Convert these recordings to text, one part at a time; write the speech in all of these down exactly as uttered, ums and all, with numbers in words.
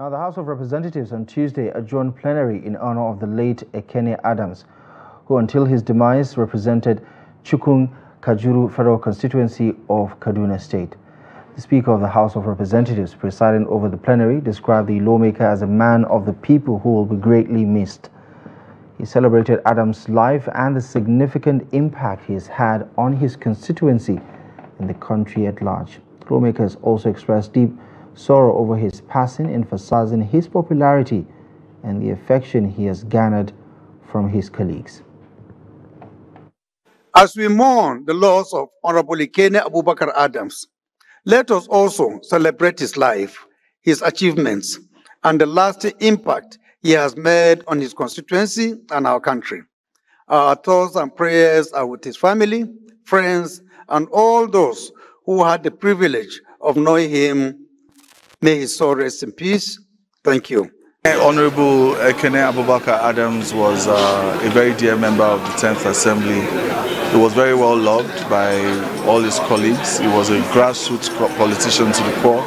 Now, the House of Representatives on Tuesday adjourned plenary in honor of the late Ekene Adams, who until his demise represented Chukung Kajuru Federal Constituency of Kaduna State. The Speaker of the House of Representatives, presiding over the plenary, described the lawmaker as a man of the people who will be greatly missed. He celebrated Adams' life and the significant impact he has had on his constituency and the country at large. The lawmaker has also expressed deep sorrow over his passing, emphasizing his popularity and the affection he has garnered from his colleagues. As we mourn the loss of Honorable Ekene Abubakar Adams, let us also celebrate his life, his achievements, and the lasting impact he has made on his constituency and our country. Our thoughts and prayers are with his family, friends, and all those who had the privilege of knowing him. May his soul rest in peace. Thank you. Honorable Ekene Abubakar Adams was uh, a very dear member of the tenth Assembly. He was very well loved by all his colleagues. He was a grassroots politician to the core.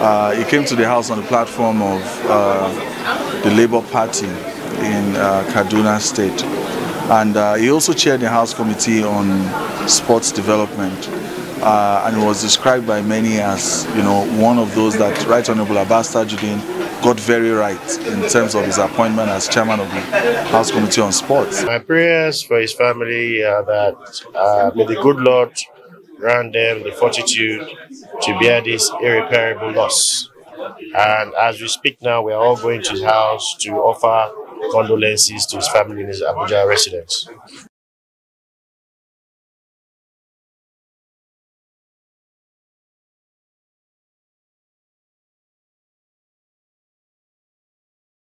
Uh, he came to the House on the platform of uh, the Labour Party in uh, Kaduna State. And uh, he also chaired the House Committee on Sports Development. Uh, and was described by many as, you know, one of those that Right Honourable Abba Tajudin got very right in terms of his appointment as chairman of the House Committee on Sports. My prayers for his family are that uh, may the good Lord grant them the fortitude to bear this irreparable loss. And as we speak now, we are all going to his house to offer condolences to his family in his Abuja residence.